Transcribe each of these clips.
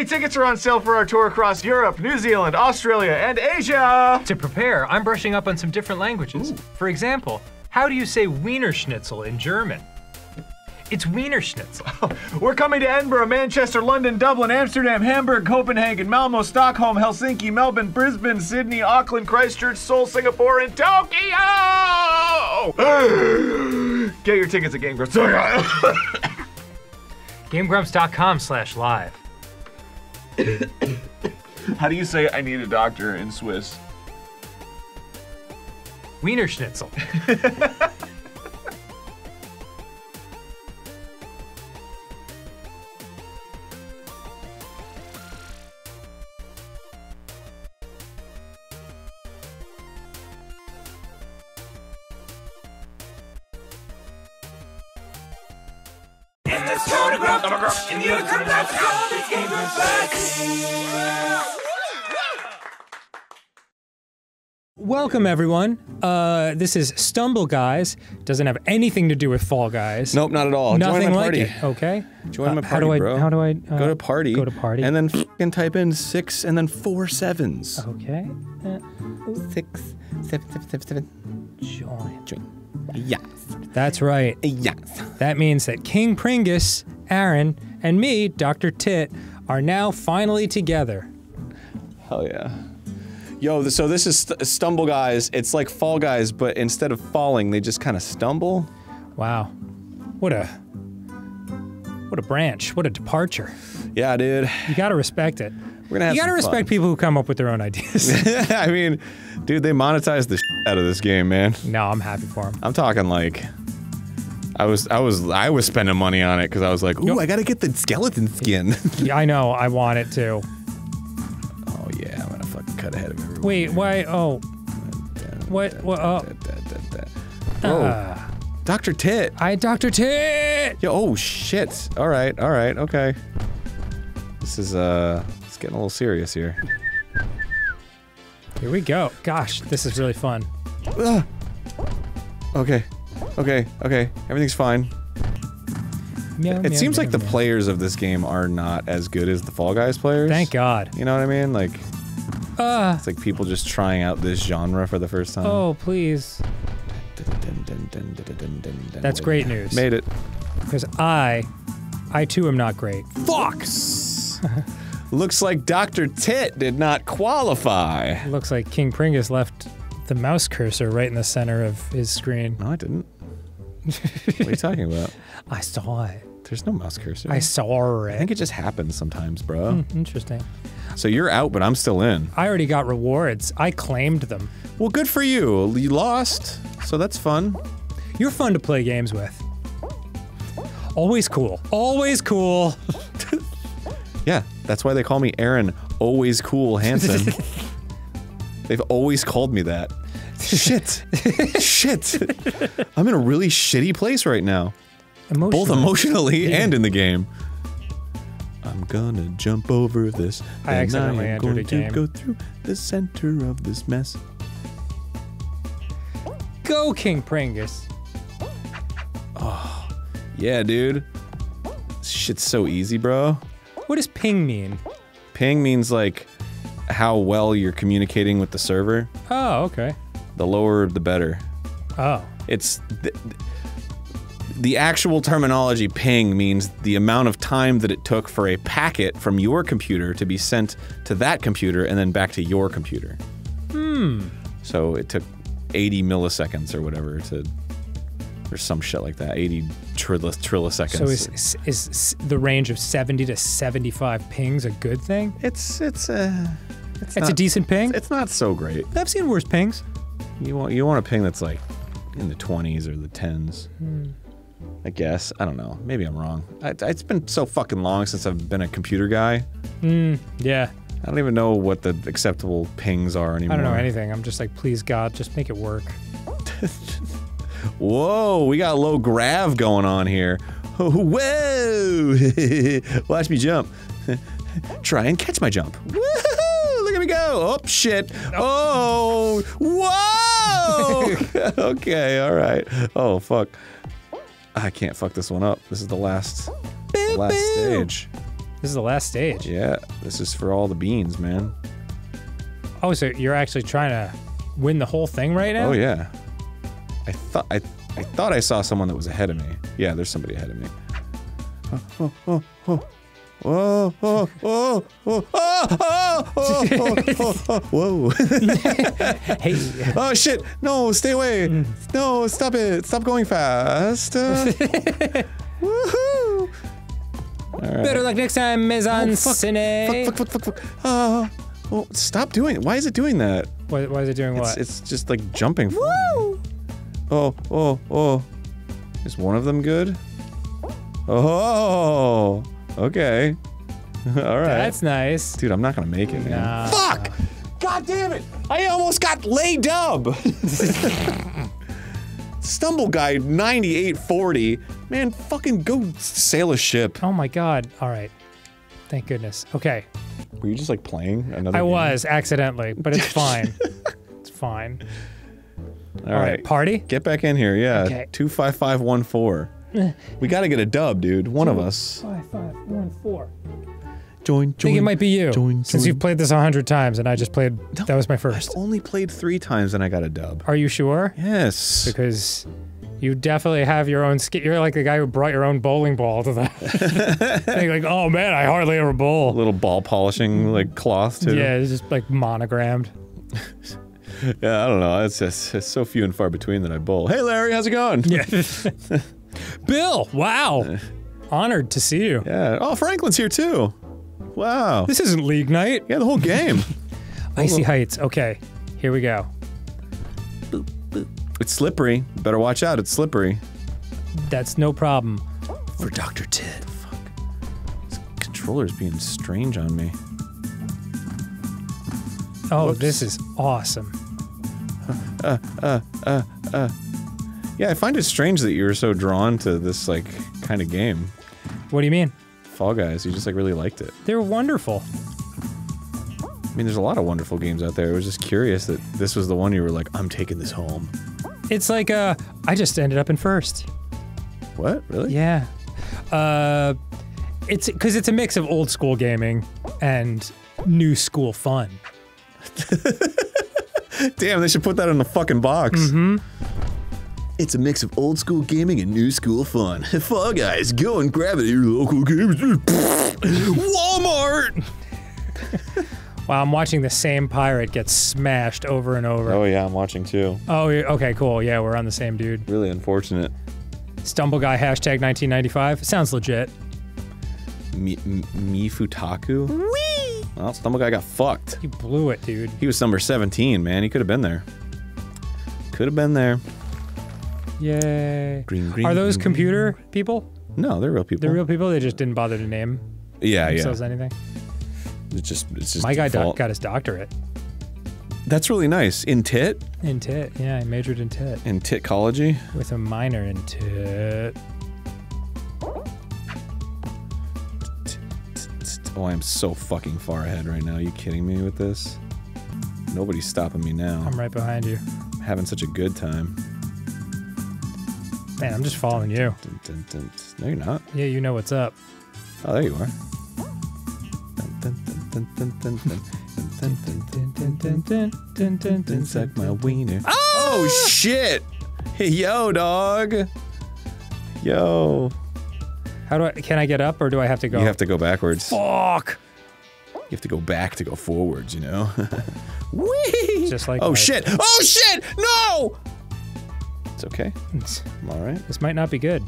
Hey, tickets are on sale for our tour across Europe, New Zealand, Australia, and Asia! To prepare, I'm brushing up on some different languages. Ooh. For example, how do you say Wiener Schnitzel in German? It's Wiener Schnitzel. We're coming to Edinburgh, Manchester, London, Dublin, Amsterdam, Hamburg, Copenhagen, Malmo, Stockholm, Helsinki, Melbourne, Brisbane, Sydney, Auckland, Christchurch, Seoul, Singapore, and Tokyo! Get your tickets at Game Grumps. Gamegrumps.com/live. How do you say I need a doctor in Swiss? Wiener Schnitzel. Welcome everyone. This is Stumble Guys. Doesn't have anything to do with Fall Guys. Nope, not at all. Nothing join my party. Like it. Okay. Join my party, how do I go to party? Go to party. And then fucking type in 6 and then 4 sevens. Okay. 6, 7, 7, 7, 7. Join. Yes. That's right. Yes. That means that King Pringus, Aaron, and me, Dr. Tit, are now finally together. Hell yeah. Yo, so this is Stumble Guys. It's like Fall Guys, but instead of falling, they just kind of stumble. Wow. What a branch. What a departure. Yeah, dude. You gotta respect it. We're gonna have you gotta respect people who come up with their own ideas. I mean, dude, they monetize the shit out of this game, man. No, I'm happy for them. I'm talking like... I was spending money on it because I was like, ooh, I gotta get the skeleton skin. Yeah, I know. I want it too. Oh yeah, I'm gonna fucking cut ahead of everyone. Wait, why? Oh, what? What? Oh, Dr. Tit. Dr. Tit. Yo, oh shit. All right, okay. This is it's getting a little serious here. Here we go. Gosh, this is really fun. Okay. Okay, okay, everything's fine. Meow, it seems like the players of this game are not as good as the Fall Guys players. Thank God. You know what I mean? Like, it's like people just trying out this genre for the first time. Oh, please. That's great news. Made it. Because I too am not great. Fuck! Looks like Dr. Tit did not qualify. Looks like King Pringus left the mouse cursor right in the center of his screen. No, I didn't. What are you talking about? I saw it. There's no mouse cursor. I saw it. I think it just happens sometimes, bro. Interesting. So you're out, but I'm still in. I already got rewards. I claimed them. Well, good for you. You lost, so that's fun. You're fun to play games with. Always cool. Always cool. Yeah, that's why they call me Aaron Always Cool Hansen. They've always called me that. Shit. Shit. I'm in a really shitty place right now. Emotionally. Both emotionally and in the game. I'm gonna jump over this. I accidentally entered a game. I'm going to go through the center of this mess. Go, King Pringus. Oh, yeah, dude. This shit's so easy, bro. What does ping mean? Ping means like how well you're communicating with the server. Oh, okay. The lower, the better. Oh. It's... The actual terminology ping means the amount of time that it took for a packet from your computer to be sent to that computer and then back to your computer. Hmm. So it took 80 milliseconds or whatever to... or some shit like that. 80 trilliseconds. So is the range of 70 to 75 pings a good thing? It's a decent ping? It's not so great. I've seen worse pings. You want a ping that's like in the 20s or the 10s. Hmm. I guess. I don't know. Maybe I'm wrong. It's been so fucking long since I've been a computer guy. Hmm. Yeah. I don't even know what the acceptable pings are anymore. I don't know anything. I'm just like, please God, just make it work. Whoa, we got low grav going on here. Whoa! Watch me jump. Try and catch my jump. Woohoo! Look at me go! Oh, shit. Oh! Whoa! Okay, alright. Oh, fuck. I can't fuck this one up. This is the last stage. This is the last stage. Yeah, this is for all the beans, man. Oh, so you're actually trying to win the whole thing right now? Oh yeah. I thought I saw someone that was ahead of me. Yeah, there's somebody ahead of me. Oh, oh, oh. Whoa, whoa, whoa, whoa, oh, oh, oh, whoa. Hey. Oh, shit. No, stay away. No, stop it. Stop going fast. Woohoo. Right. Better luck next time, Maisoncine. Oh, fuck, fuck, fuck, fuck, fuck. Oh, stop doing it. Why is it doing that? Why is it doing what? It's just like jumping. Woo! Oh, oh, oh. Is one of them good? Oh. Okay. Alright. That's nice. Dude, I'm not gonna make it, man. No. Fuck! God damn it! I almost got laid dub! Stumbleguy9840. Man, fucking go sail a ship. Oh my god. Alright. Thank goodness. Okay. Were you just like playing another game? I was, accidentally, but it's fine. It's fine. Alright. Party? Get back in here, yeah. Okay. 25514. We gotta get a dub, dude. One of us. 5, 5, 1, 4. Join. I think it might be you. Join. Since you've played this 100 times, and I just played. No, that was my first. I've only played 3 times, and I got a dub. Are you sure? Yes. Because you definitely have your own skill. You're like the guy who brought your own bowling ball to the. You're like, oh man, I hardly ever bowl. A little ball polishing like cloth too. Yeah, it's just like monogrammed. Yeah, I don't know. It's just it's so few and far between that I bowl. Hey, Larry, how's it going? Yeah. Bill! Wow! Honored to see you. Yeah. Oh, Franklin's here too! Wow. This isn't League Night. Yeah, the whole game. Icy Heights. Okay. Here we go. Boop, boop. It's slippery. Better watch out, it's slippery. That's no problem. For Dr. Tit. Fuck. This controller's being strange on me. Oh, whoops. This is awesome. Yeah, I find it strange that you're so drawn to this, like, kind of game. What do you mean? Fall Guys, you just, like, really liked it. They're wonderful. I mean, there's a lot of wonderful games out there. I was just curious that this was the one you were like, I'm taking this home. It's like, I just ended up in first. What? Really? Yeah. It's, 'cause it's a mix of old school gaming and new school fun. Damn, they should put that in the fucking box. Mm-hmm. It's a mix of old school gaming and new school fun. Fall Guys, go and grab it at your local games. Walmart! Wow, I'm watching the same pirate get smashed over and over. Oh yeah, I'm watching too. Oh, okay, cool. Yeah, we're on the same dude. Really unfortunate. Stumbleguy #1995. Sounds legit. Me Futaku? Whee! Well, Stumbleguy got fucked. He blew it, dude. He was number 17, man. He could have been there. Could have been there. Yay. Green, green, are those green, computer green. People? No, they're real people. They're real people, they just didn't bother to name themselves anything. It's just my guy got his doctorate. That's really nice. In tit? In tit, yeah, I majored in tit. In titcology? With a minor in tit. Oh, I am so fucking far ahead right now. Are you kidding me with this? Nobody's stopping me now. I'm right behind you. I'm having such a good time. Man, I'm just following you. No, you're not. Yeah, you know what's up. Oh, there you are. Suck my wiener. Oh, shit! Yo, dog! Yo. How do I- can I get up, or do I have to go? You have to go backwards. Fuck! You have to go back to go forwards, you know? Whee! Just like- oh, shit! Oh, shit! No! It's okay. I'm alright. This might not be good.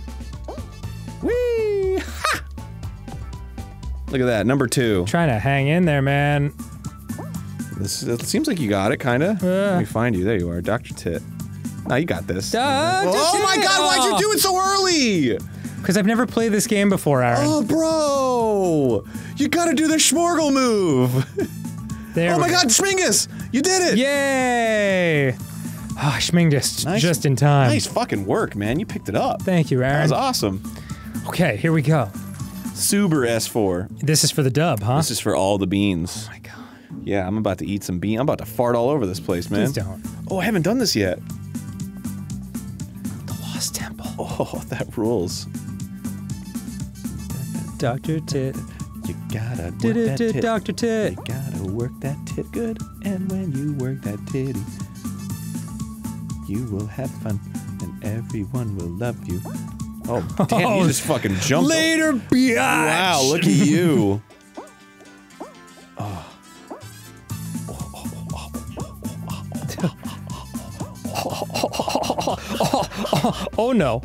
Whee! Ha! Look at that, number 2. I'm trying to hang in there, man. This it seems like you got it, kinda. Let me find you. There you are, Dr. Tit. Now you got this. Oh my god, why'd you do it so early? Because I've never played this game before, Aaron. Oh, bro! You gotta do the Schmorgle move! There oh my god, Schmingus! You did it! Yay! Ah, oh, Schmingus, nice, just in time. Nice fucking work, man. You picked it up. Thank you, Aaron. That was awesome. Okay, here we go. Super S4. This is for the dub, huh? This is for all the beans. Oh my god. Yeah, I'm about to eat some beans. I'm about to fart all over this place, man. Please don't. Oh, I haven't done this yet. The Lost Temple. Oh, that rules. Dr. Tit. You gotta work that tit. Dr. Tit. You gotta work that tit good. And when you work that titty, you will have fun and everyone will love you. Oh, damn, you just fucking jumped. Later, biatch. Wow, look at you. Oh no.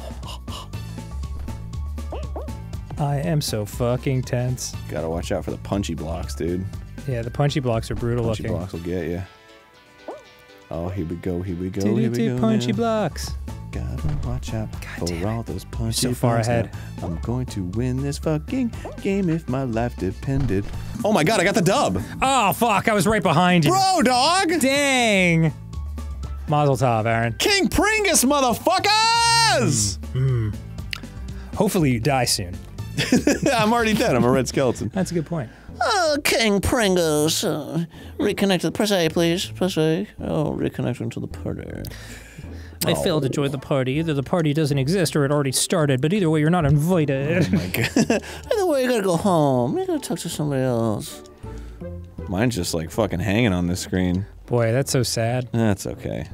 I am so fucking tense. Gotta watch out for the punchy blocks, dude. Yeah, the punchy blocks are brutal looking. Punchy blocks will get you. Oh, here we go, here we go, here we go. Punchy blocks. Gotta watch out for all those punchy blocks. So far ahead. I'm going to win this fucking game if my life depended. Oh my god, I got the dub! Oh fuck, I was right behind you. Bro, dog! Dang! Mazel tov, Aaron. King Pringus, motherfuckers! Hopefully you die soon. I'm already dead, I'm a red skeleton. That's a good point. Oh, King Pringus. Reconnect to the press A, please. Press A. Oh, reconnection to the party. I failed to join the party. Either the party doesn't exist or it already started, but either way, you're not invited. Oh my god. Either way, you gotta go home. You gotta talk to somebody else. Mine's just like fucking hanging on this screen. Boy, that's so sad. That's okay.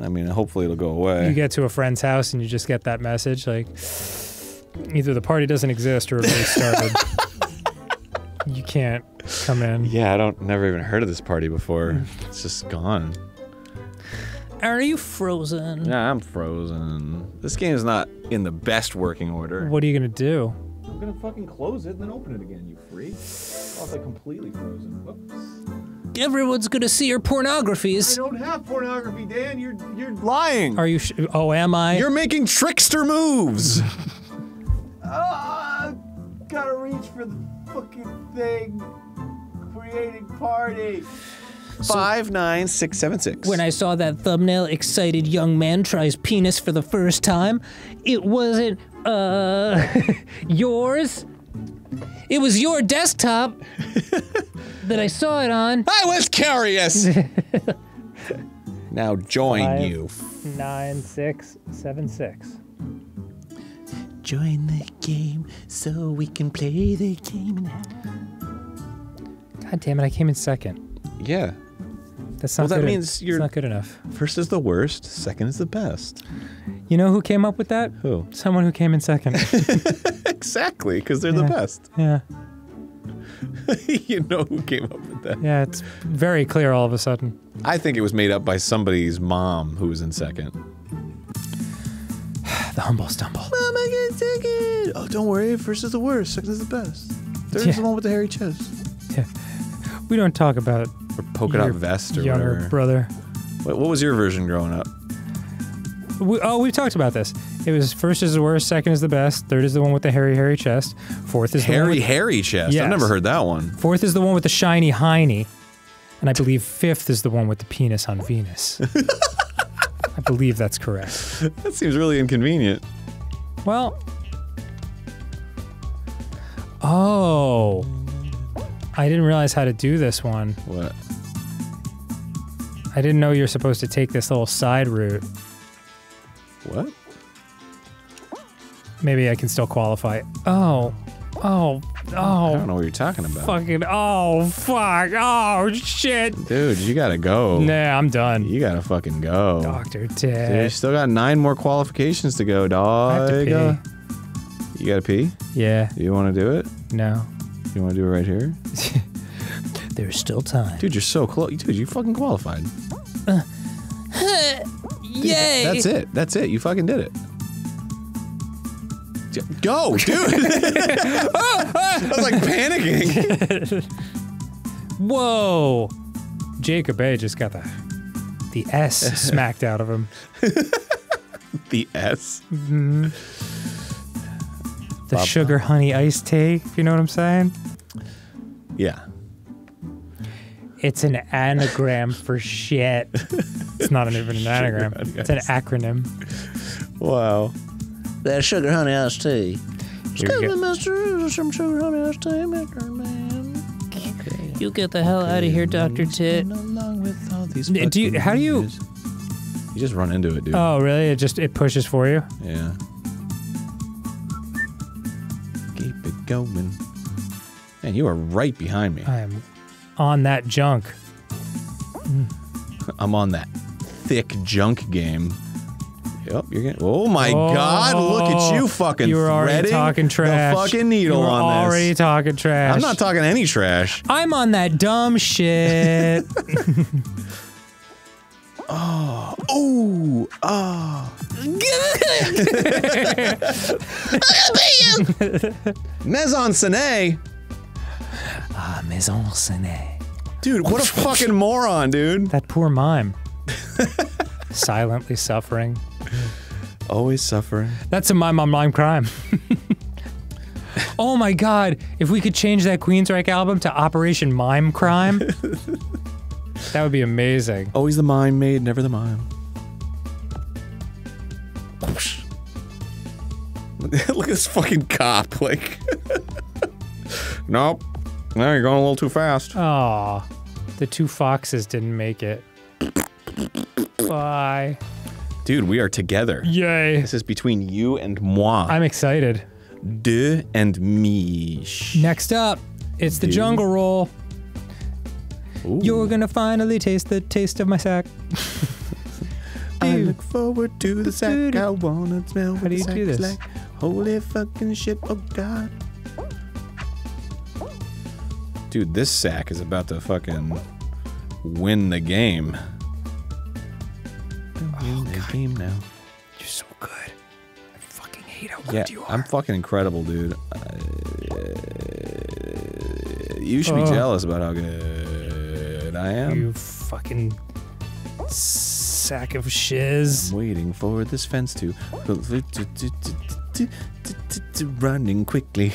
I mean, hopefully it'll go away. You get to a friend's house and you just get that message, like, either the party doesn't exist or it already started. You can't come in. Yeah, I don't- never even heard of this party before. It's just gone. Are you frozen? Yeah, I'm frozen. This game is not in the best working order. What are you gonna do? I'm gonna fucking close it and then open it again, you freak. Oh, it's like completely frozen. Whoops. Everyone's gonna see your pornographies. I don't have pornography, Dan. You're lying. Are you oh, am I? You're making trickster moves! I gotta reach for the fucking thing. Creating party. 59676. When I saw that thumbnail, excited young man tries penis for the first time, it wasn't, yours. It was your desktop that I saw it on. I was curious! Now join 59676. Join the game so we can play the game and have... God damn it, I came in second. Yeah. That's not well, that good means you're not good enough. First is the worst, second is the best. You know who came up with that? Who? Someone who came in second. Exactly, because they're the best. Yeah. You know who came up with that. Yeah, it's very clear all of a sudden. I think it was made up by somebody's mom who was in second. The humble stumble. Mama gets second! Oh, don't worry, first is the worst, second is the best. Third is the one with the hairy chest. Yeah. We don't talk about... Or polka dot vest or younger whatever. Brother. Wait, what was your version growing up? We've talked about this. It was first is the worst, second is the best, third is the one with the hairy chest, fourth is the one with... Hairy chest? Yes. I've never heard that one. Fourth is the one with the shiny hiney, and I believe fifth is the one with the penis on Venus. I believe that's correct. That seems really inconvenient. Well... Oh... I didn't realize how to do this one. What? I didn't know you were supposed to take this little side route. What? Maybe I can still qualify. Oh. Oh. Oh. I don't know what you're talking about. Fucking. Oh, fuck. Oh, shit. Dude, you gotta go. Nah, I'm done. You gotta fucking go. Dr. Tit. Dude, you still got 9 more qualifications to go, dog. I have to pee. You gotta pee? Yeah. You wanna do it? No. You want to do it right here? There's still time. Dude, you're so close. Dude, you fucking qualified. Dude, yay! That's it. That's it. You fucking did it. Go, dude! I was like panicking. Whoa! Jacob A just got the S smacked out of him. The S? Mm-hmm. The sugar honey iced tea, if you know what I'm saying? Yeah. It's an anagram for shit. It's not even an anagram. It's an acronym. Wow. That sugar honey iced tea. Excuse me, mister. Some sugar honey iced tea, mister, man. Okay. You get the hell out of here, Dr. Tit. Along with all these how do you... You just run into it, dude. Oh, really? It pushes for you? Yeah. Going. Man, you are right behind me. I am on that junk. I'm on that thick junk game. Yep, you're getting, oh my God, look at you fucking you were already talking trash. The fucking needle on this. You were already talking trash. I'm not talking any trash. I'm on that dumb shit. Maisoncine. Ah, Maisoncine. Dude, what a fucking moron, dude. That poor mime. Silently suffering. Always suffering. That's a mime on mime crime. Oh my God, if we could change that Queensryche album to Operation Mindcrime, that would be amazing. Always the mime made, never the mime. Look at this fucking cop, like. Nope. No, you're going a little too fast. Aw. The two foxes didn't make it. Bye. Dude, we are together. Yay. This is between you and moi. I'm excited. De and me. Next up, it's the jungle roll. Ooh. You're gonna finally taste the taste of my sack. I look forward to the sack. I wanna smell what the sack is like. Holy fucking shit, oh God. Dude, this sack is about to fucking win the game. Now. You're so good. I fucking hate how good you are. I'm fucking incredible, dude. You should be jealous about how good I am. You fucking sack of shiz. I'm waiting for this fence to running quickly.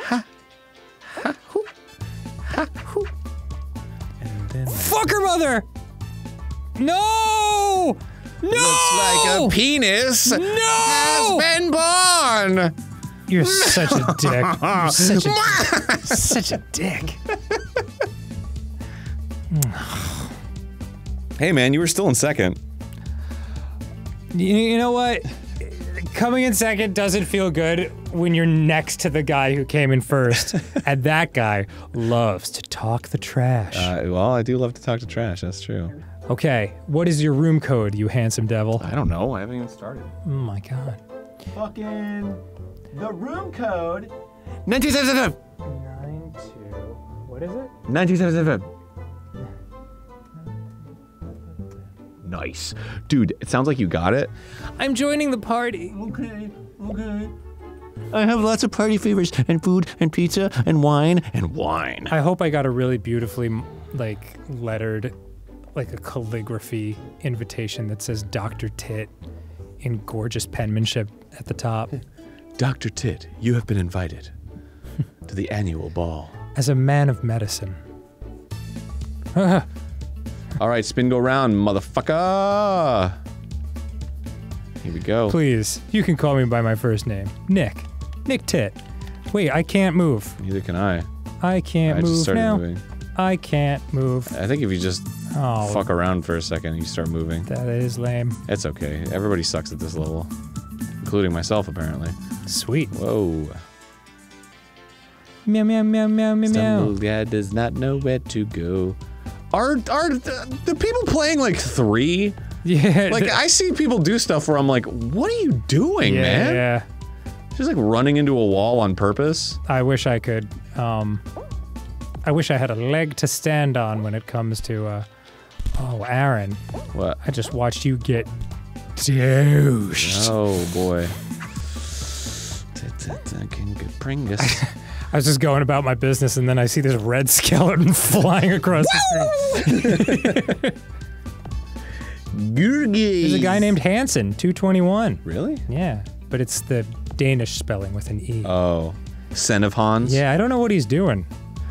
Ha. Ha. Hoo. Ha. Hoo. And then fucker mother! No! No! Looks like a penis has been born! You're such a dick. You're such a, such a dick. Hey man, you were still in second. You know what? Coming in second doesn't feel good when you're next to the guy who came in first. And that guy loves to talk the trash. Well, I do love to talk the trash, that's true. Okay, what is your room code, you handsome devil? I don't know, I haven't even started. Oh my God. Fucking... the room code... 9277! 92... what is it? 9277. Nice. Dude, it sounds like you got it. I'm joining the party. Okay, okay. I have lots of party favors, and food, and pizza, and wine, and wine. I hope I got a really beautifully, like, lettered... like a calligraphy invitation that says Dr. Tit in gorgeous penmanship at the top. Dr. Tit, you have been invited to the annual ball. As a man of medicine. Alright, spin go round, motherfucker! Here we go. Please, you can call me by my first name. Nick. Nick Tit. Wait, I can't move. Neither can I. I can't move now. I just started moving. I can't move. I think if you just fuck around for a second, you start moving. That is lame. It's okay. Everybody sucks at this level. Including myself, apparently. Sweet. Whoa. Meow, meow, meow, meow, meow, meow. Stumbleguy does not know where to go. Are the people playing, like, 3? Yeah. Like, I see people do stuff where I'm like, what are you doing, man? Yeah, just, like, running into a wall on purpose. I wish I could, I wish I had a leg to stand on when it comes to, oh, Aaron. What? I just watched you get douched. Oh, boy. King Pringus. I was just going about my business, and then I see this red skeleton flying across the street. There's a guy named Hansen, 221. Really? Yeah. But it's the Danish spelling with an E. Oh. Sen of Hans? Yeah, I don't know what he's doing.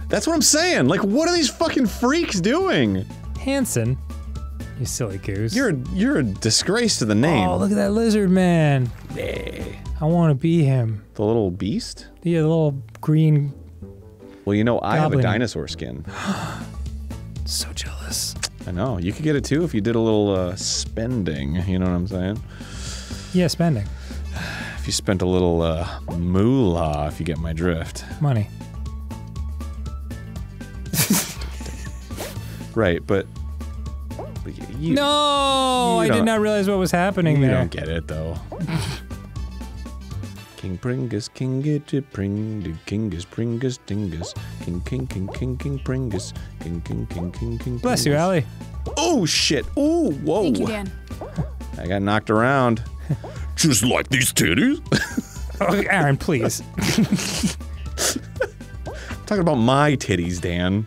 That's what I'm saying! Like, what are these fucking freaks doing? Hansen. You silly goose. You're a disgrace to the name. Oh, look at that lizard man. Hey. I want to be him. The little beast? Yeah, the little green... well, you know, I have a dinosaur skin. So jealous. I know. You could get it, too, if you did a little, spending. You know what I'm saying? Yeah, spending. If you spent a little moolah, if you get my drift. Money. Right, but... You, no! You I did not realize what was happening there. You don't get it, though. King Pringus, King Gidget, Pringus, Pringus, Dingus. King Pringus. King. Bless you, Allie. Oh, shit. Oh, whoa. Thank you, Dan. I got knocked around. Just like these titties? Oh, Aaron, please. I'm talking about my titties, Dan.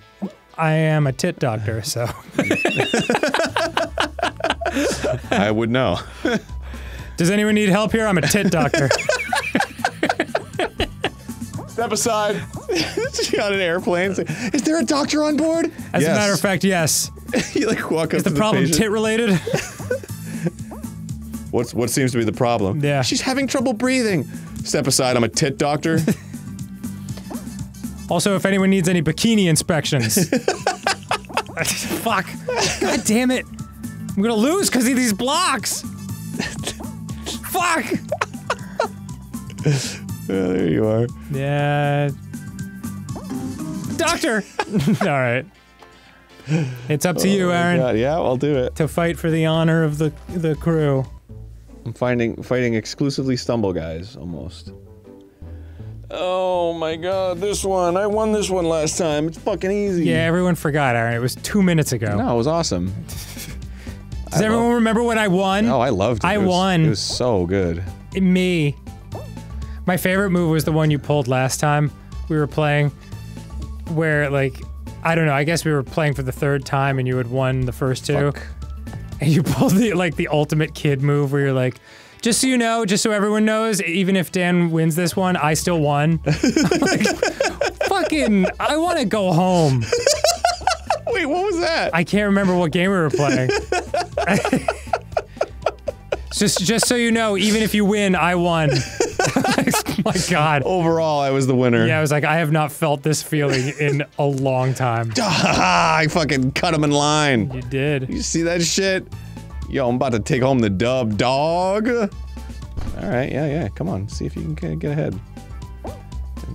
I am a tit doctor, so... I would know. Does anyone need help here? I'm a tit doctor. Step aside. She's on an airplane. Like, is there a doctor on board? As a matter of fact, yes. You like walk up is to the problem patient. Tit related? What seems to be the problem? Yeah. She's having trouble breathing. Step aside. I'm a tit doctor. Also, if anyone needs any bikini inspections. Fuck. God damn it. I'm gonna lose because of these blocks. Fuck. Well, there you are. Yeah. Doctor! Alright. It's up to you, Aaron. God. Yeah, I'll do it. To fight for the honor of the crew. I'm fighting exclusively Stumble Guys, almost. Oh my god, this one. I won this one last time. It's fucking easy. Yeah, everyone forgot, Aaron. It was 2 minutes ago. No, it was awesome. Does everyone remember when I won? Oh, I loved it. I won. It was so good. Me. My favorite move was the one you pulled last time we were playing, where, like, I don't know, I guess we were playing for the third time and you had won the first two. Fuck. And you pulled the, like, the ultimate kid move where you're like, just so you know, just so everyone knows, even if Dan wins this one, I still won. Like, fucking, I want to go home. Wait, what was that? I can't remember what game we were playing. Just so you know, even if you win, I won. My god. Overall, I was the winner. Yeah, I was like, I have not felt this feeling in a long time. I fucking cut him in line. You did. You see that shit? Yo, I'm about to take home the dub, dog. Alright, yeah, come on. See if you can get ahead.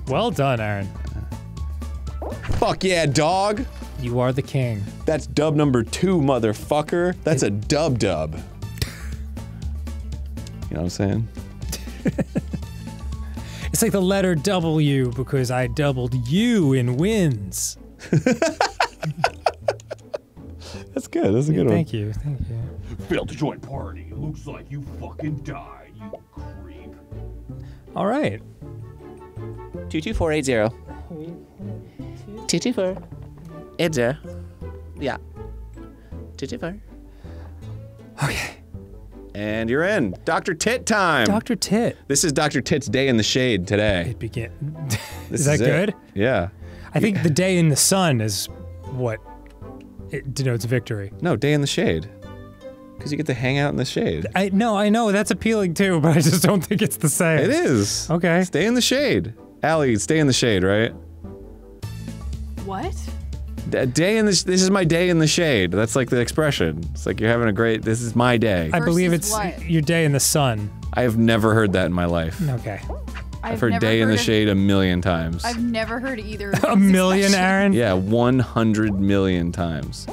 Well done, Aaron. Fuck yeah, dog! You are the king. That's dub number 2, motherfucker. That's a dub. You know what I'm saying? It's like the letter W, because I doubled you in wins. That's good, that's a good one. Thank you, thank you. Failed to join party. Looks like you fucking died, you creep. Alright. 22480. 22480. Yeah. 224. Okay. And you're in. Dr. Tit time! Dr. Tit. This is Dr. Tit's day in the shade today. It began. Is that good? It. Yeah. I think the day in the sun is what it denotes victory. No, day in the shade. Because you get to hang out in the shade. I know, that's appealing too, but I just don't think it's the same. It is. Okay. Stay in the shade. Allie, stay in the shade, right? What? Day in the this is my day in the shade. That's like the expression. It's like you're having a great. This is my day. I believe it's your day in the sun. I have never heard that in my life. Okay. I've heard day in the shade a million times. I've never heard either. Of a million, Aaron? Yeah, 100 million times.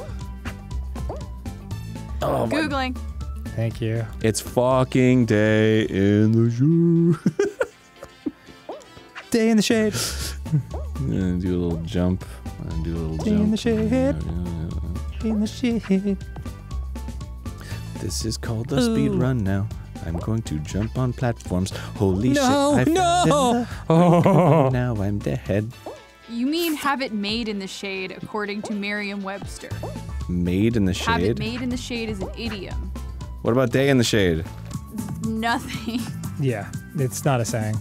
Oh, Googling. Thank you. It's fucking day in the shade. Day in the shade. I'm gonna do a little jump. Jump. In the shade. In the shade. This is called the speed run now. I'm going to jump on platforms. Holy shit. No! Oh. Now I'm dead. You mean have it made in the shade according to Merriam-Webster. Made in the shade? Have it made in the shade is an idiom. What about day in the shade? Nothing. Yeah, it's not a saying.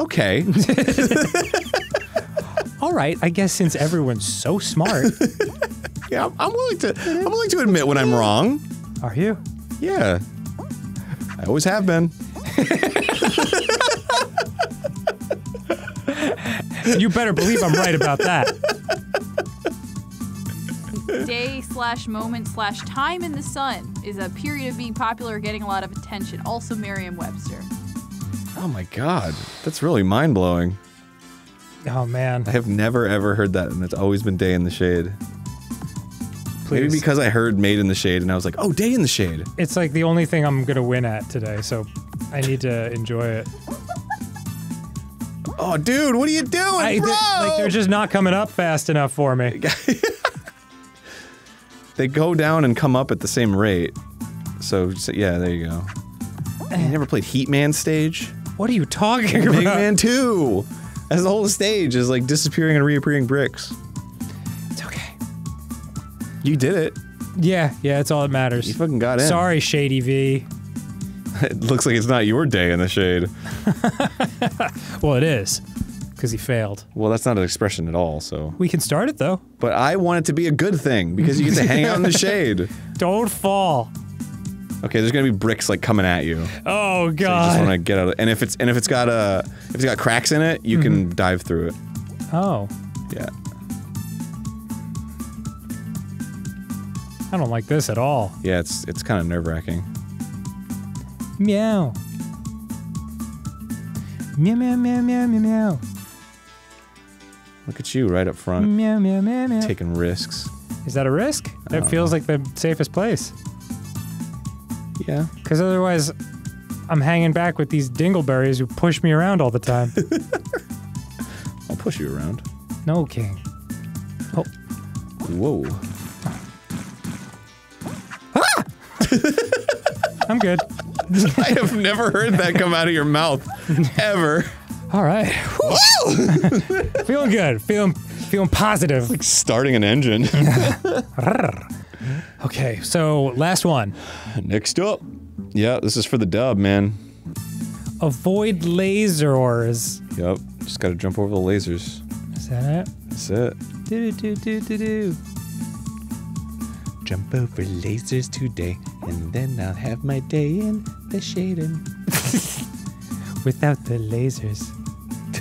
Okay. All right. I guess since everyone's so smart. Yeah, I'm willing to admit when I'm wrong. Are you? Yeah. I always have been. You better believe I'm right about that. day slash moment slash time in the sun is a period of being popular, getting a lot of attention. Also Merriam-Webster. Oh my God, that's really mind-blowing. Oh man. I have never ever heard that, and it's always been Day in the Shade. Please. Maybe because I heard Made in the Shade and I was like, oh, Day in the Shade. It's like the only thing I'm gonna win at today, so I need to enjoy it. Oh, dude, what are you doing, bro? They're just not coming up fast enough for me. They go down and come up at the same rate. So yeah, there you go. You never played Heat Man stage? What are you talking about? Big Man 2! As the whole stage is like disappearing and reappearing bricks. It's okay. You did it. Yeah, that's all that matters. You fucking got in. Sorry, Shady V. It looks like it's not your Day in the Shade. Well, it is. Because he failed. Well, that's not an expression at all, so... We can start it, though. But I want it to be a good thing, because you get to hang out in the shade. Don't fall. Okay, there's gonna be bricks, like, coming at you. Oh, God. So you just wanna get out of it. And if it's got cracks in it, you can dive through it. Oh. Yeah. I don't like this at all. Yeah, it's kind of nerve-wracking. Meow. Meow, meow, meow, meow, meow, meow. Look at you, right up front. Meow, meow, meow, meow. Taking risks. Is that a risk? That feels like the safest place. Yeah. Because otherwise, I'm hanging back with these dingleberries who push me around all the time. I'll push you around. No, King. Oh. Whoa. Ah! I'm good. I have never heard that come out of your mouth, ever. All right. Feeling good. Feeling positive. It's like starting an engine. Okay, so last one. Next up. Yeah, this is for the dub, man. Avoid lasers. Yep. Just gotta jump over the lasers. Is that it? That's it. Do-do-do-do-do-do. Jump over lasers today, and then I'll have my day in the shading. Without the lasers.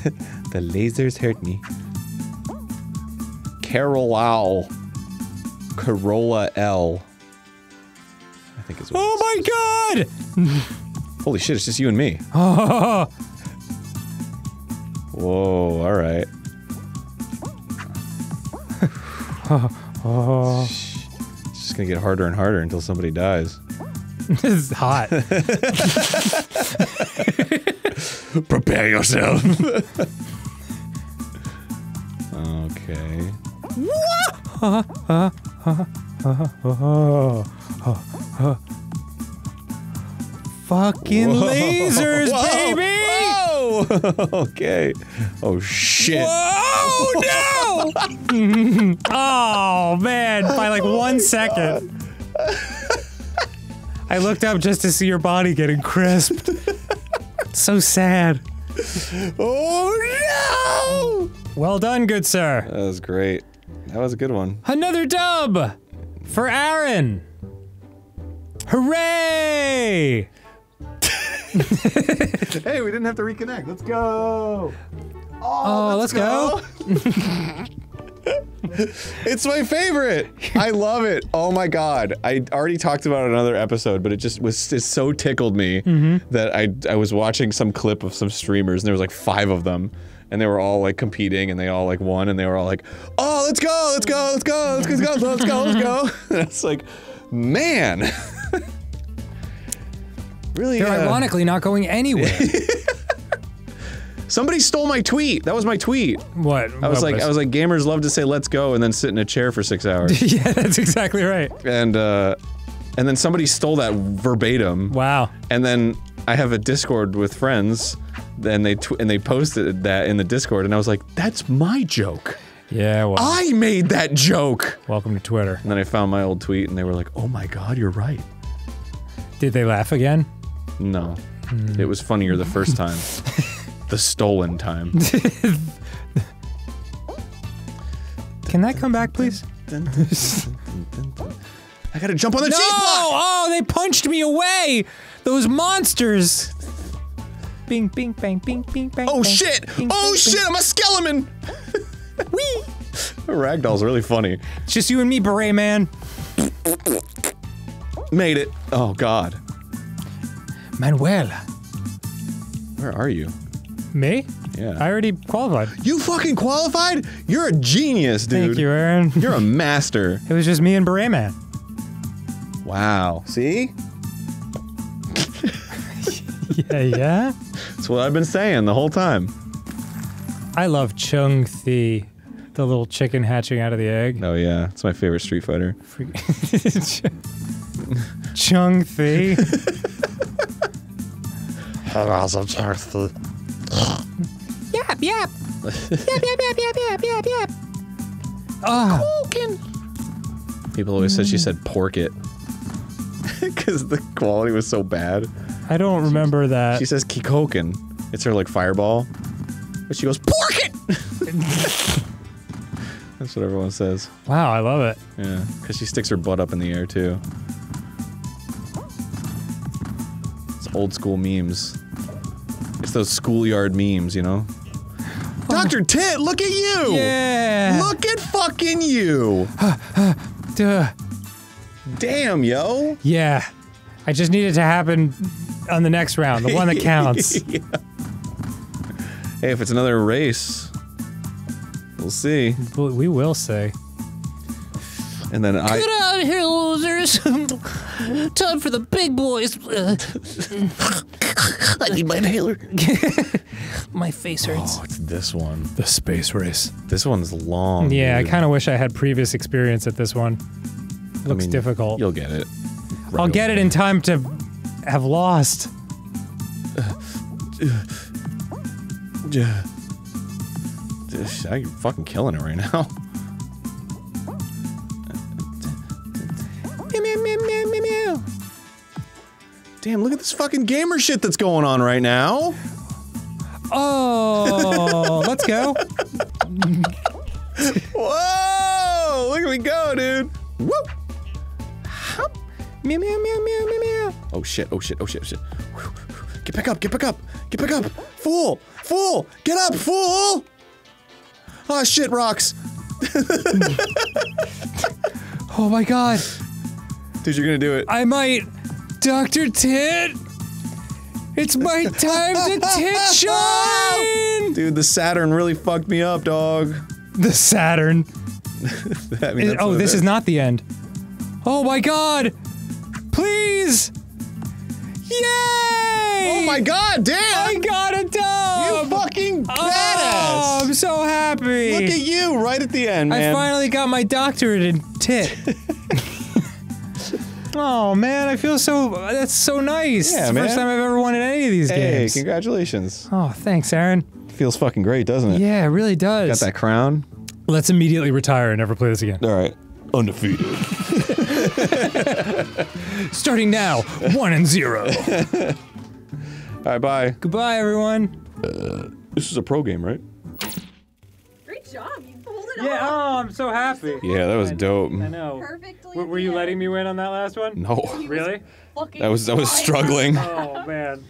The lasers hurt me. Corolla L. I think it's what it says. My God! Holy shit, it's just you and me. Oh. Whoa, alright. Oh. Gonna get harder and harder until somebody dies. This is hot. Prepare yourself. Okay. Fucking lasers, baby! Whoa! Okay. Oh shit. Whoa, no! Oh man, by like 1 second. I looked up just to see your body getting crisped. So sad. Oh no! Well done, good sir. That was great. That was a good one. Another dub for Aaron. Hooray! Hey, we didn't have to reconnect. Let's go! Oh, let's go. It's my favorite. I love it. Oh my God. I already talked about it in another episode, but it just was so tickled me that I was watching some clip of some streamers, and there was like 5 of them, and they were all like competing, and they all like won, and they were all like, oh, let's go, let's go, let's go, let's go, let's go, let's go, let's go. It's like, man. Really, they're ironically not going anywhere. Somebody stole my tweet. That was my tweet. What? I was like, gamers love to say "let's go" and then sit in a chair for 6 hours. Yeah, that's exactly right. And then somebody stole that verbatim. Wow. And then I have a Discord with friends, and they posted that in the Discord, and I was like, "That's my joke." Yeah. Well, I made that joke. Welcome to Twitter. And then I found my old tweet, and they were like, "Oh my God, you're right." Did they laugh again? No. It was funnier the first time. The stolen time. Can that come back, please? I gotta jump on the cheap block! Oh, they punched me away! Those monsters! Bing, bing, bang, bing, bing, bang. Oh shit! Oh shit! I'm a skeleton! Wee! Ragdoll's really funny. It's just you and me, Beret Man. Made it. Oh, God. Manuel. Where are you? Me? Yeah. I already qualified. You fucking qualified? You're a genius, dude. Thank you, Aaron. You're a master. It was just me and Beret Man. Wow. See? Yeah, yeah? That's what I've been saying the whole time. I love Chung-Thi, the little chicken hatching out of the egg. Oh yeah, it's my favorite Street Fighter. Chung-Thi? Yap, yap. Yap, yap, yap, yap, yap, yap, yap. People always said she said pork it. Because the quality was so bad. I don't remember that. She says Kikoken. It's her, like, fireball. But she goes, PORK IT! That's what everyone says. Wow, I love it. Yeah, because she sticks her butt up in the air, too. It's old school memes. It's those schoolyard memes, you know? Oh. Dr. Tit, look at you! Yeah! Look at fucking you! Duh. Damn, yo! Yeah. I just need it to happen on the next round, the one that counts. Yeah. Hey, if it's another race, we'll see. We will see. And then I- Get out of here, losers! Time for the big boys! I need my inhaler. My face hurts. Oh, it's this one. The space race. This one's long. Yeah, dude. I kind of wish I had previous experience at this one. Looks difficult. You'll get it. Right I'll get it in time to have lost. I'm fucking killing it right now. Damn, look at this fucking gamer shit that's going on right now. Oh, let's go. Whoa, look at me go, dude. Whoop. Meow, meow, meow, meow, meow, meow. Oh shit, oh shit, oh shit, oh shit. Get back up, get back up, get back up! Fool! Fool! Get up, fool! Ah, shit rocks! Oh my god. Dude, you're gonna do it. I might. Dr. Tit! It's my time to tit shine! Dude, the Saturn really fucked me up, dog. The Saturn. I mean, oh, this is not the end. Oh my god! Please! Yay! Oh my god, damn! I got a dub! You fucking badass! Oh, I'm so happy! Look at you, right at the end, man. I finally got my doctorate in tit. Oh man, I feel so- that's so nice! Yeah, it's the man. First time I've ever won in any of these games. Hey, congratulations. Oh, thanks, Aaron. Feels fucking great, doesn't it? Yeah, it really does. Got that crown? Let's immediately retire and never play this again. Alright. Undefeated. Starting now, 1-0. Alright, bye. Goodbye, everyone. This is a pro game, right? Great job, you pulled it off. Yeah, oh, I'm so happy. Yeah, that was dope. I know. Perfectly. Were you letting me win on that last one? No. Really? That was struggling. Oh, man.